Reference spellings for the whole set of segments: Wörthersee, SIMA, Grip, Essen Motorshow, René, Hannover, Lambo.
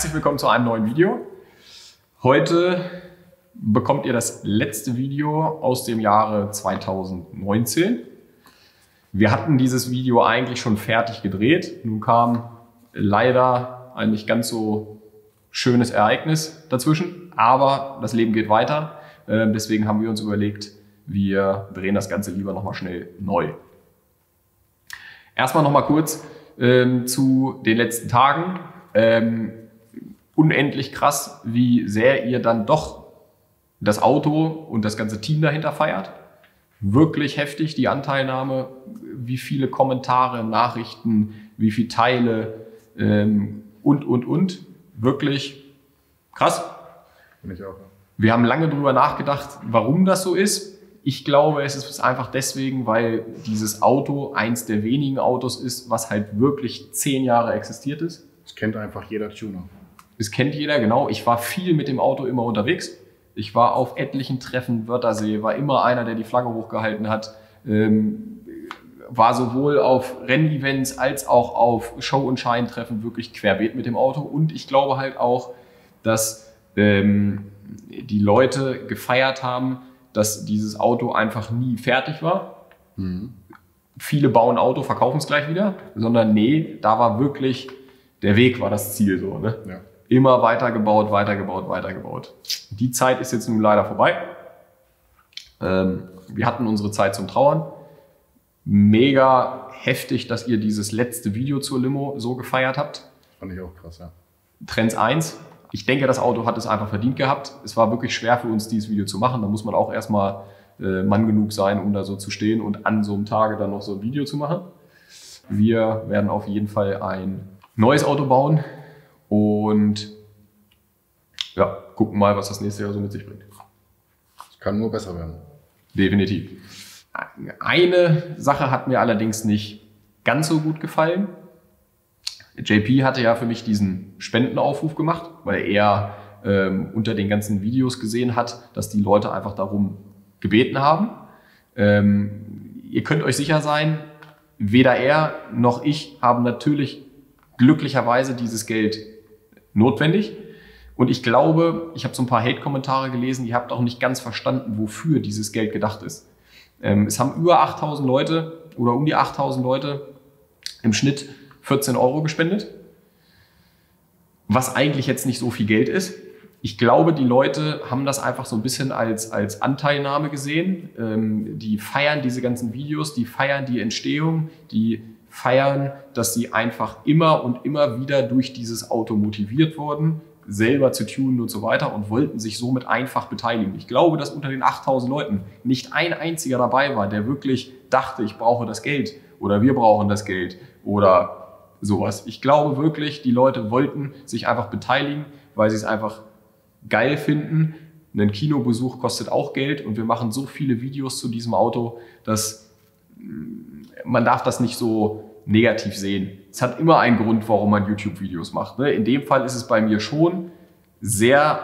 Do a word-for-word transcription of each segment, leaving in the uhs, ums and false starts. Herzlich willkommen zu einem neuen Video. Heute bekommt ihr das letzte Video aus dem Jahre zweitausendneunzehn. Wir hatten dieses Video eigentlich schon fertig gedreht. Nun kam leider ein nicht ganz so schönes Ereignis dazwischen, aber das Leben geht weiter. Deswegen haben wir uns überlegt, wir drehen das Ganze lieber nochmal schnell neu. Erstmal nochmal kurz ähm, zu den letzten Tagen. Ähm, unendlich krass, wie sehr ihr dann doch das Auto und das ganze Team dahinter feiert. Wirklich heftig die Anteilnahme, wie viele Kommentare, Nachrichten, wie viele Teile ähm, und, und, und. Wirklich krass. Bin ich auch. Wir haben lange drüber nachgedacht, warum das so ist. Ich glaube, es ist einfach deswegen, weil dieses Auto eins der wenigen Autos ist, was halt wirklich zehn Jahre existiert ist. Es kennt einfach jeder Tuner. Es kennt jeder, genau. Ich war viel mit dem Auto immer unterwegs. Ich war auf etlichen Treffen, Wörthersee, war immer einer, der die Flagge hochgehalten hat. Ähm, war sowohl auf Rennevents als auch auf Show- und Scheintreffen wirklich querbeet mit dem Auto. Und ich glaube halt auch, dass ähm, die Leute gefeiert haben, dass dieses Auto einfach nie fertig war. Mhm. Viele bauen Auto, verkaufen es gleich wieder, sondern nee, da war wirklich, der Weg war das Ziel so. Ne? Ja. Immer weitergebaut, weitergebaut, weitergebaut. Die Zeit ist jetzt nun leider vorbei. Ähm, wir hatten unsere Zeit zum Trauern. Mega heftig, dass ihr dieses letzte Video zur Limo so gefeiert habt. Fand ich auch krass, ja. Trends eins. Ich denke, das Auto hat es einfach verdient gehabt. Es war wirklich schwer für uns, dieses Video zu machen. Da muss man auch erstmal äh, Mann genug sein, um da so zu stehen und an so einem Tage dann noch so ein Video zu machen. Wir werden auf jeden Fall ein neues Auto bauen und ja, gucken mal, was das nächste Jahr so mit sich bringt. Es kann nur besser werden. Definitiv. Eine Sache hat mir allerdings nicht ganz so gut gefallen. J P hatte ja für mich diesen Spendenaufruf gemacht, weil er ähm, unter den ganzen Videos gesehen hat, dass die Leute einfach darum gebeten haben. Ähm, ihr könnt euch sicher sein, weder er noch ich haben natürlich glücklicherweise dieses Geld notwendig. Und ich glaube, ich habe so ein paar Hate-Kommentare gelesen, ihr habt auch nicht ganz verstanden, wofür dieses Geld gedacht ist. Ähm, es haben über achttausend Leute oder um die achttausend Leute im Schnitt vierzehn Euro gespendet, was eigentlich jetzt nicht so viel Geld ist. Ich glaube, die Leute haben das einfach so ein bisschen als, als Anteilnahme gesehen. Ähm, die feiern diese ganzen Videos, die feiern die Entstehung, die feiern, dass sie einfach immer und immer wieder durch dieses Auto motiviert wurden, selber zu tunen und so weiter und wollten sich somit einfach beteiligen. Ich glaube, dass unter den achttausend Leuten nicht ein einziger dabei war, der wirklich dachte, ich brauche das Geld oder wir brauchen das Geld oder sowas. Ich glaube wirklich, die Leute wollten sich einfach beteiligen, weil sie es einfach geil finden. Ein Kinobesuch kostet auch Geld und wir machen so viele Videos zu diesem Auto, dass man darf das nicht so negativ sehen. Es hat immer einen Grund, warum man YouTube-Videos macht. In dem Fall ist es bei mir schon sehr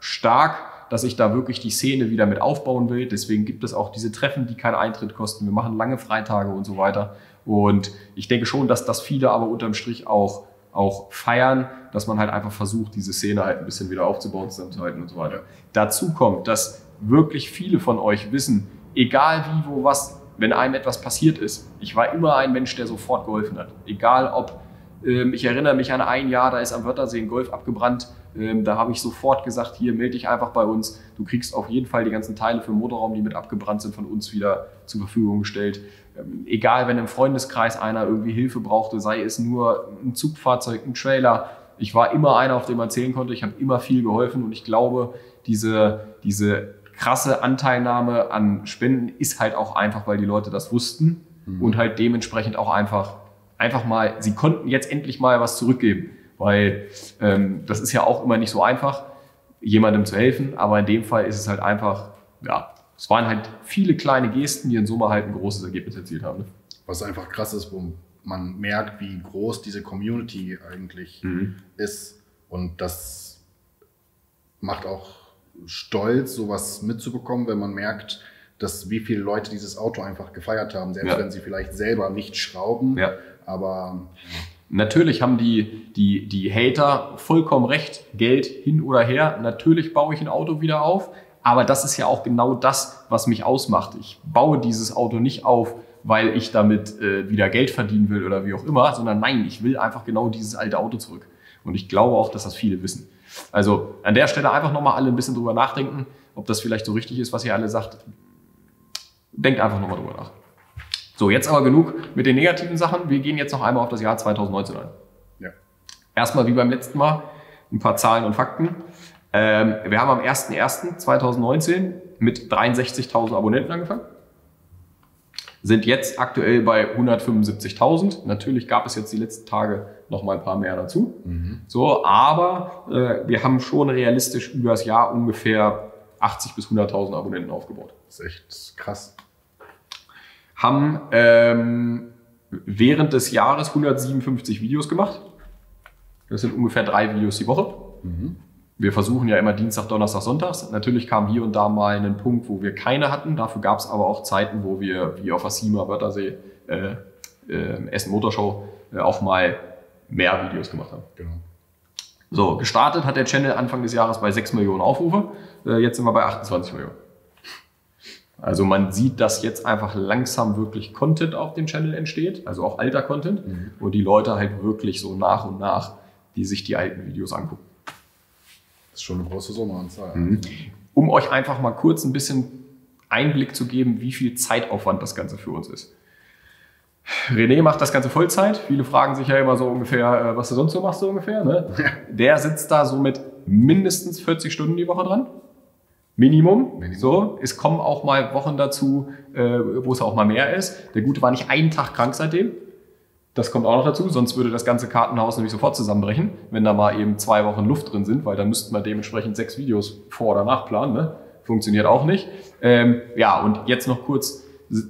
stark, dass ich da wirklich die Szene wieder mit aufbauen will. Deswegen gibt es auch diese Treffen, die keinen Eintritt kosten. Wir machen lange Freitage und so weiter. Und ich denke schon, dass das viele aber unterm Strich auch, auch feiern, dass man halt einfach versucht, diese Szene halt ein bisschen wieder aufzubauen, zusammenzuhalten und so weiter. Dazu kommt, dass wirklich viele von euch wissen, egal wie, wo, was, wenn einem etwas passiert ist. Ich war immer ein Mensch, der sofort geholfen hat. Egal ob, ähm, ich erinnere mich an ein Jahr, da ist am Wörthersee ein Golf abgebrannt. Ähm, da habe ich sofort gesagt, hier melde dich einfach bei uns. Du kriegst auf jeden Fall die ganzen Teile für den Motorraum, die mit abgebrannt sind, von uns wieder zur Verfügung gestellt. Ähm, egal, wenn im Freundeskreis einer irgendwie Hilfe brauchte, sei es nur ein Zugfahrzeug, ein Trailer. Ich war immer einer, auf den man zählen konnte. Ich habe immer viel geholfen und ich glaube, diese, diese krasse Anteilnahme an Spenden ist halt auch einfach, weil die Leute das wussten mhm. und halt dementsprechend auch einfach, einfach mal, sie konnten jetzt endlich mal was zurückgeben. Weil ähm, das ist ja auch immer nicht so einfach, jemandem zu helfen. Aber in dem Fall ist es halt einfach, ja, es waren halt viele kleine Gesten, die in Summe halt ein großes Ergebnis erzielt haben. Ne? Was einfach krass ist, wo man merkt, wie groß diese Community eigentlich mhm. ist. Und das macht auch stolz, sowas mitzubekommen, wenn man merkt, dass wie viele Leute dieses Auto einfach gefeiert haben. Selbst ja. wenn sie vielleicht selber nicht schrauben, ja. aber... Ja. Natürlich haben die, die, die Hater vollkommen recht, Geld hin oder her, natürlich baue ich ein Auto wieder auf, aber das ist ja auch genau das, was mich ausmacht. Ich baue dieses Auto nicht auf, weil ich damit äh, wieder Geld verdienen will oder wie auch immer, sondern nein, ich will einfach genau dieses alte Auto zurück. Und ich glaube auch, dass das viele wissen. Also an der Stelle einfach nochmal alle ein bisschen drüber nachdenken, ob das vielleicht so richtig ist, was ihr alle sagt. Denkt einfach nochmal drüber nach. So, jetzt aber genug mit den negativen Sachen. Wir gehen jetzt noch einmal auf das Jahr zweitausendneunzehn ein. Ja. Erstmal wie beim letzten Mal ein paar Zahlen und Fakten. Ähm, wir haben am ersten ersten zweitausendneunzehn mit dreiundsechzigtausend Abonnenten angefangen. Sind jetzt aktuell bei hundertfünfundsiebzigtausend. Natürlich gab es jetzt die letzten Tage noch mal ein paar mehr dazu. Mhm. So, aber äh, wir haben schon realistisch über das Jahr ungefähr achtzig bis hunderttausend Abonnenten aufgebaut. Das ist echt krass. Haben ähm, während des Jahres hundertsiebenundfünfzig Videos gemacht. Das sind ungefähr drei Videos die Woche. Mhm. Wir versuchen ja immer Dienstag, Donnerstag, Sonntags. Natürlich kam hier und da mal einen Punkt, wo wir keine hatten. Dafür gab es aber auch Zeiten, wo wir, wie auf der SIMA, Wörthersee, äh, äh, Essen Motorshow, äh, auch mal mehr Videos gemacht haben. Genau. So, gestartet hat der Channel Anfang des Jahres bei sechs Millionen Aufrufe. Äh, jetzt sind wir bei achtundzwanzig Millionen. Also man sieht, dass jetzt einfach langsam wirklich Content auf dem Channel entsteht, also auch alter Content, mhm. wo die Leute halt wirklich so nach und nach, die sich die alten Videos angucken. Das ist schon eine große Summe an Zahlen. Mhm. Um euch einfach mal kurz ein bisschen Einblick zu geben, wie viel Zeitaufwand das Ganze für uns ist. René macht das Ganze Vollzeit. Viele fragen sich ja immer so ungefähr, was du sonst so machst, so ungefähr. Ne? Der sitzt da so mit mindestens vierzig Stunden die Woche dran. Minimum. Minimum. So, es kommen auch mal Wochen dazu, wo es auch mal mehr ist. Der Gute war nicht einen Tag krank seitdem. Das kommt auch noch dazu, sonst würde das ganze Kartenhaus nämlich sofort zusammenbrechen, wenn da mal eben zwei Wochen Luft drin sind, weil dann müssten wir dementsprechend sechs Videos vor- oder nachplanen. Ne? Funktioniert auch nicht. Ähm, ja, und jetzt noch kurz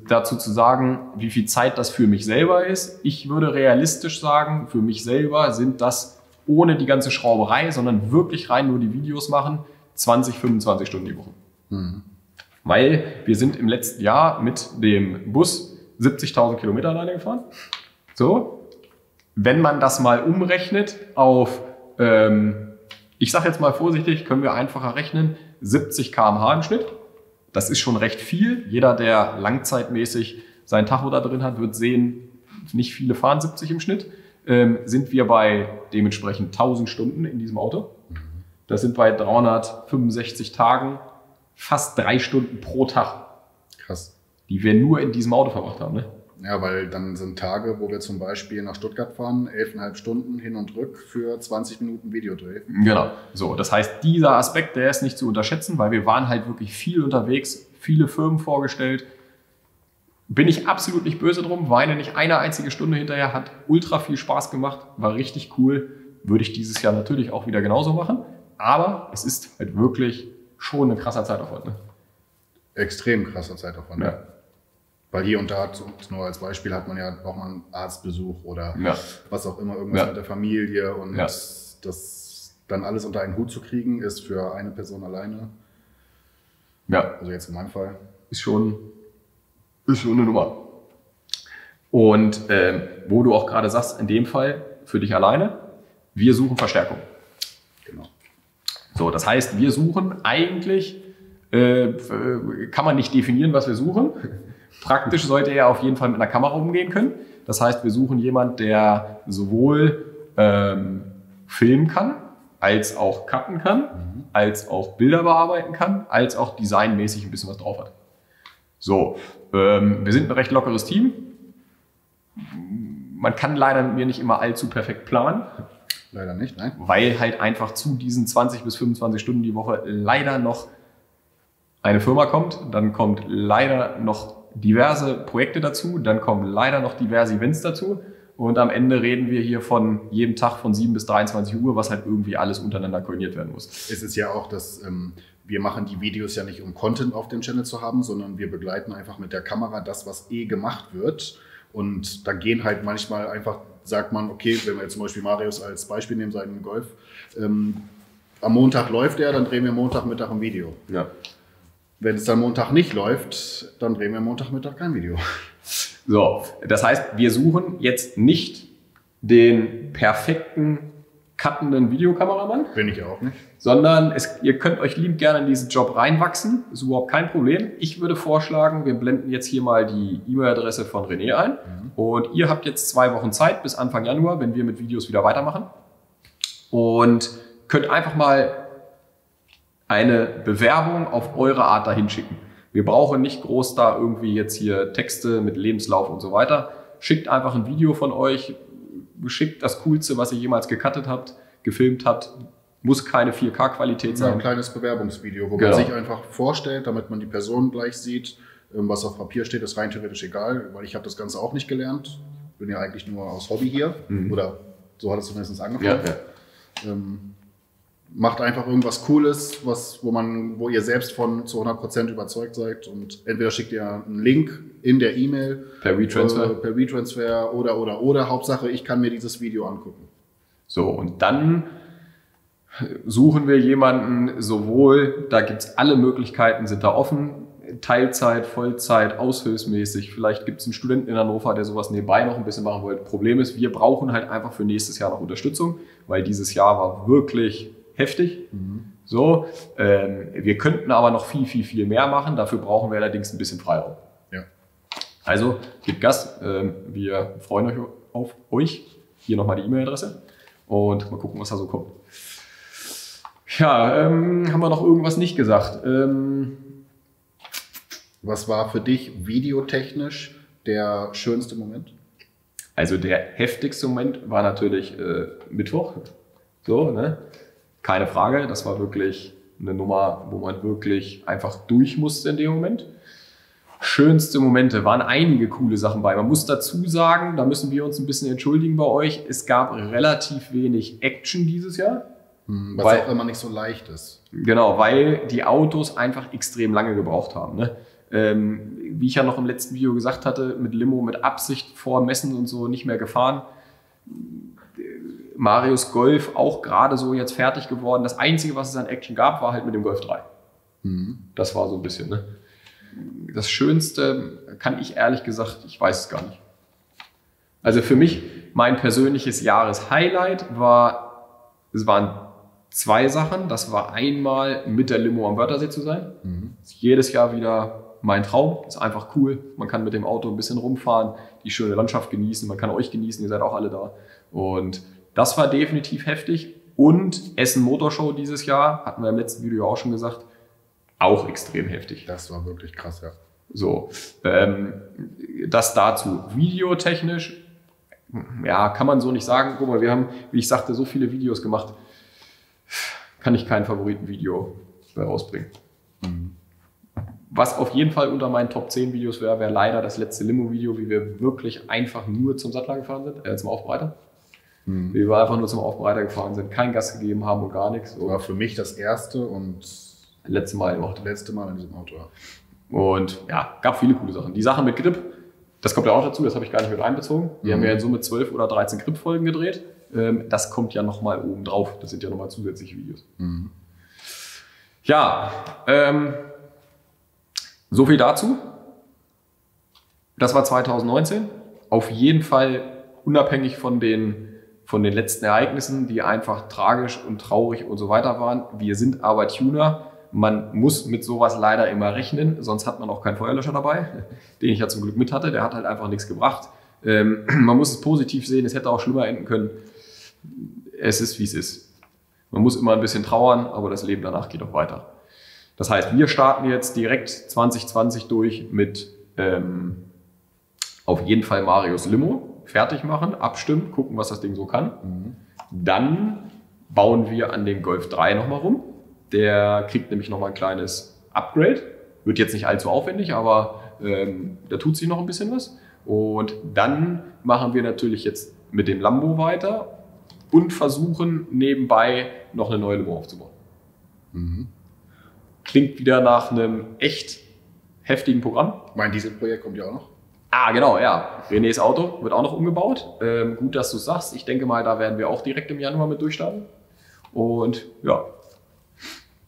dazu zu sagen, wie viel Zeit das für mich selber ist. Ich würde realistisch sagen, für mich selber sind das ohne die ganze Schrauberei, sondern wirklich rein nur die Videos machen, zwanzig, fünfundzwanzig Stunden die Woche. Mhm. Weil wir sind im letzten Jahr mit dem Bus siebzigtausend Kilometer alleine gefahren. So, wenn man das mal umrechnet auf, ähm, ich sage jetzt mal vorsichtig, können wir einfacher rechnen, siebzig Kilometer pro Stunde im Schnitt. Das ist schon recht viel. Jeder, der langzeitmäßig seinen Tacho da drin hat, wird sehen, nicht viele fahren siebzig im Schnitt. Ähm, sind wir bei dementsprechend tausend Stunden in diesem Auto. Das sind bei dreihundertfünfundsechzig Tagen fast drei Stunden pro Tag. Krass. Die wir nur in diesem Auto verbracht haben, ne? Ja, weil dann sind Tage, wo wir zum Beispiel nach Stuttgart fahren, elf Komma fünf Stunden hin und rück für zwanzig Minuten Videodreh. Genau. So, das heißt, dieser Aspekt, der ist nicht zu unterschätzen, weil wir waren halt wirklich viel unterwegs, viele Firmen vorgestellt. Bin ich absolut nicht böse drum, weine nicht eine einzige Stunde hinterher, hat ultra viel Spaß gemacht, war richtig cool. Würde ich dieses Jahr natürlich auch wieder genauso machen, aber es ist halt wirklich schon ein krasser Zeitaufwand. Ne? Extrem krasser Zeitaufwand. Ja. Weil hier und da, nur als Beispiel, hat man ja auch mal einen Arztbesuch oder ja. was auch immer, irgendwas ja. mit der Familie. Und ja. das dann alles unter einen Hut zu kriegen, ist für eine Person alleine. Ja. Also jetzt in meinem Fall. Ist schon, ist schon eine Nummer. Und ähm, wo du auch gerade sagst, in dem Fall für dich alleine, wir suchen Verstärkung. Genau. So, das heißt, wir suchen eigentlich, äh, kann man nicht definieren, was wir suchen. Praktisch sollte er auf jeden Fall mit einer Kamera umgehen können. Das heißt, wir suchen jemanden, der sowohl ähm, filmen kann, als auch cutten kann, mhm. als auch Bilder bearbeiten kann, als auch designmäßig ein bisschen was drauf hat. So, ähm, wir sind ein recht lockeres Team. Man kann leider mit mir nicht immer allzu perfekt planen. Leider nicht, nein. Weil halt einfach zu diesen zwanzig bis fünfundzwanzig Stunden die Woche leider noch eine Firma kommt, dann kommt leider noch diverse Projekte dazu, dann kommen leider noch diverse Events dazu und am Ende reden wir hier von jedem Tag von sieben bis dreiundzwanzig Uhr, was halt irgendwie alles untereinander koordiniert werden muss. Es ist ja auch, dass ähm, wir machen die Videos ja nicht, um Content auf dem Channel zu haben, sondern wir begleiten einfach mit der Kamera das, was eh gemacht wird und da gehen halt manchmal einfach, sagt man, okay, wenn wir jetzt zum Beispiel Marius als Beispiel nehmen, seinen Golf, ähm, am Montag läuft er, dann drehen wir Montagmittag ein Video. Ja. Wenn es dann Montag nicht läuft, dann drehen wir Montagmittag kein Video. So, das heißt, wir suchen jetzt nicht den perfekten, cuttenden Videokameramann. Bin ich auch nicht. Sondern es, ihr könnt euch liebend gerne in diesen Job reinwachsen. Ist überhaupt kein Problem. Ich würde vorschlagen, wir blenden jetzt hier mal die E-Mail-Adresse von René ein. Mhm. Und ihr habt jetzt zwei Wochen Zeit bis Anfang Januar, wenn wir mit Videos wieder weitermachen. Und könnt einfach mal eine Bewerbung auf eure Art dahin schicken. Wir brauchen nicht groß da irgendwie jetzt hier Texte mit Lebenslauf und so weiter. Schickt einfach ein Video von euch. Schickt das Coolste, was ihr jemals gecuttet habt, gefilmt habt. Muss keine vier K Qualität sein. Ja, ein kleines Bewerbungsvideo, wo genau. man sich einfach vorstellt, damit man die Person gleich sieht. Was auf Papier steht, ist rein theoretisch egal, weil ich habe das Ganze auch nicht gelernt. Ich bin ja eigentlich nur aus Hobby hier. Mhm. Oder so hat es zumindest angefangen. Ja, ja. Ähm, macht einfach irgendwas Cooles, was, wo, man, wo ihr selbst von zu hundert Prozent überzeugt seid. Und entweder schickt ihr einen Link in der E-Mail. Per WeTransfer. Äh, per WeTransfer oder, oder, oder. Hauptsache, ich kann mir dieses Video angucken. So, und dann suchen wir jemanden sowohl, da gibt es alle Möglichkeiten, sind da offen. Teilzeit, Vollzeit, aushilfsmäßig. Vielleicht gibt es einen Studenten in Hannover, der sowas nebenbei noch ein bisschen machen wollte. Problem ist, wir brauchen halt einfach für nächstes Jahr noch Unterstützung, weil dieses Jahr war wirklich heftig. Mhm. So, ähm, wir könnten aber noch viel, viel, viel mehr machen. Dafür brauchen wir allerdings ein bisschen Freiraum. Ja. Also, gebt Gas. Ähm, wir freuen euch auf euch. Hier nochmal die E-Mail-Adresse und mal gucken, was da so kommt. Ja, ähm, haben wir noch irgendwas nicht gesagt? Ähm, Was war für dich videotechnisch der schönste Moment? Also der heftigste Moment war natürlich äh, Mittwoch. So, ne? Keine Frage, das war wirklich eine Nummer, wo man wirklich einfach durch musste in dem Moment. Schönste Momente, waren einige coole Sachen bei. Man muss dazu sagen, da müssen wir uns ein bisschen entschuldigen bei euch, es gab relativ wenig Action dieses Jahr. Was weil, auch immer nicht so leicht ist. Genau, weil die Autos einfach extrem lange gebraucht haben. Ne? Ähm, wie ich ja noch im letzten Video gesagt hatte, mit Limo, mit Absicht vor Messen und so nicht mehr gefahren. Marius Golf auch gerade so jetzt fertig geworden. Das Einzige, was es an Action gab, war halt mit dem Golf drei. Mhm. Das war so ein bisschen. Ne? Das Schönste kann ich ehrlich gesagt, ich weiß es gar nicht. Also für mich, mein persönliches Jahreshighlight war, es waren zwei Sachen. Das war einmal mit der Limo am Wörthersee zu sein. Mhm. Das ist jedes Jahr wieder mein Traum. Ist einfach cool. Man kann mit dem Auto ein bisschen rumfahren, die schöne Landschaft genießen. Man kann euch genießen. Ihr seid auch alle da. Und das war definitiv heftig. Und Essen Motorshow dieses Jahr, hatten wir im letzten Video auch schon gesagt, auch extrem heftig. Das war wirklich krass, ja. So, ähm, das dazu. Videotechnisch, ja, kann man so nicht sagen. Guck mal, wir haben, wie ich sagte, so viele Videos gemacht. Kann ich kein Favoritenvideo rausbringen. Mhm. Was auf jeden Fall unter meinen Top zehn Videos wäre, wäre leider das letzte Limo-Video, wie wir wirklich einfach nur zum Sattler gefahren sind, äh, zum Aufbereiter. Mhm. Wie wir einfach nur zum Aufbereiter gefahren sind, kein Gas gegeben haben und gar nichts. War für mich das erste und letzte Mal im Auto. Letzte Mal in diesem Auto, ja. Und ja, gab viele coole Sachen. Die Sachen mit Grip, das kommt ja auch dazu, das habe ich gar nicht mit einbezogen. Wir mhm. haben ja in Summe zwölf oder dreizehn Grip-Folgen gedreht. Das kommt ja nochmal oben drauf. Das sind ja nochmal zusätzliche Videos. Mhm. Ja, ähm, so viel dazu. Das war zweitausendneunzehn. Auf jeden Fall unabhängig von den, von den letzten Ereignissen, die einfach tragisch und traurig und so weiter waren. Wir sind aber Tuner. Man muss mit sowas leider immer rechnen, sonst hat man auch keinen Feuerlöscher dabei, den ich ja zum Glück mit hatte. Der hat halt einfach nichts gebracht. Ähm, man muss es positiv sehen. Es hätte auch schlimmer enden können. Es ist, wie es ist. Man muss immer ein bisschen trauern, aber das Leben danach geht auch weiter. Das heißt, wir starten jetzt direkt zwanzig zwanzig durch mit ähm, auf jeden Fall Marius Limo. Fertig machen, abstimmen, gucken, was das Ding so kann. Mhm. Dann bauen wir an dem Golf drei nochmal rum. Der kriegt nämlich nochmal ein kleines Upgrade. Wird jetzt nicht allzu aufwendig, aber ähm, da tut sich noch ein bisschen was. Und dann machen wir natürlich jetzt mit dem Lambo weiter und versuchen nebenbei noch eine neue Limo aufzubauen. Mhm. Klingt wieder nach einem echt heftigen Programm. Mein Dieselprojekt kommt ja auch noch. Ah, genau, ja. Renés Auto wird auch noch umgebaut. Ähm, gut, dass du es sagst. Ich denke mal, da werden wir auch direkt im Januar mit durchstarten. Und ja,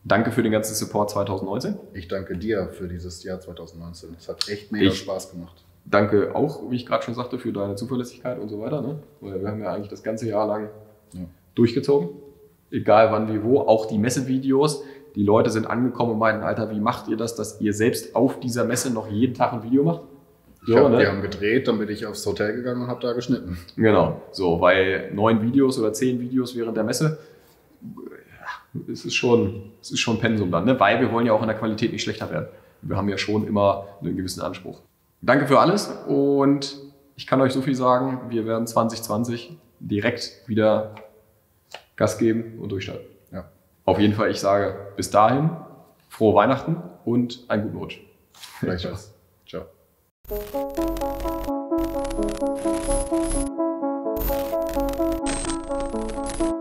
danke für den ganzen Support zweitausendneunzehn. Ich danke dir für dieses Jahr zweitausendneunzehn. Es hat echt mega ich Spaß gemacht. danke auch, wie ich gerade schon sagte, für deine Zuverlässigkeit und so weiter. Ne? Weil wir haben ja eigentlich das ganze Jahr lang ja. durchgezogen. Egal wann, wie, wo. Auch die Messevideos. Die Leute sind angekommen und meinten, Alter, wie macht ihr das, dass ihr selbst auf dieser Messe noch jeden Tag ein Video macht? So, ich hab, ne? Die haben gedreht, dann bin ich aufs Hotel gegangen und habe da geschnitten. Genau. So, weil neun Videos oder zehn Videos während der Messe, ja, es ist schon, es ist schon Pensum dann, ne? Weil wir wollen ja auch in der Qualität nicht schlechter werden. Wir haben ja schon immer einen gewissen Anspruch. Danke für alles und ich kann euch so viel sagen, wir werden zwanzig zwanzig direkt wieder Gas geben und durchstarten. Ja. Auf jeden Fall, ich sage bis dahin, frohe Weihnachten und einen guten Rutsch. Vielleicht was. Ciao. Ciao.